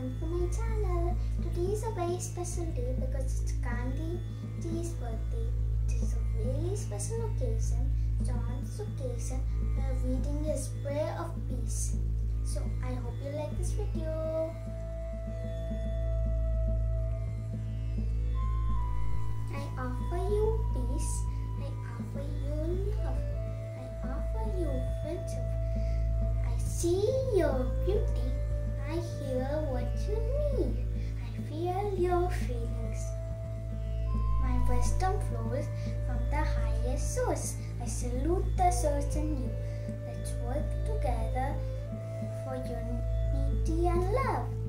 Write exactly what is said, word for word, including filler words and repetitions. welcome to my channel. Today is a very special day because it's Gandhi Ji's birthday. It is a very special occasion, John's occasion, where reading his prayer of peace. So I hope you like this video. I offer you peace. I offer you love. I offer you friendship. I see your beauty. I hear what you need. I feel your feelings. My wisdom flows from the highest source. I salute the source in you. Let's work together for unity and love.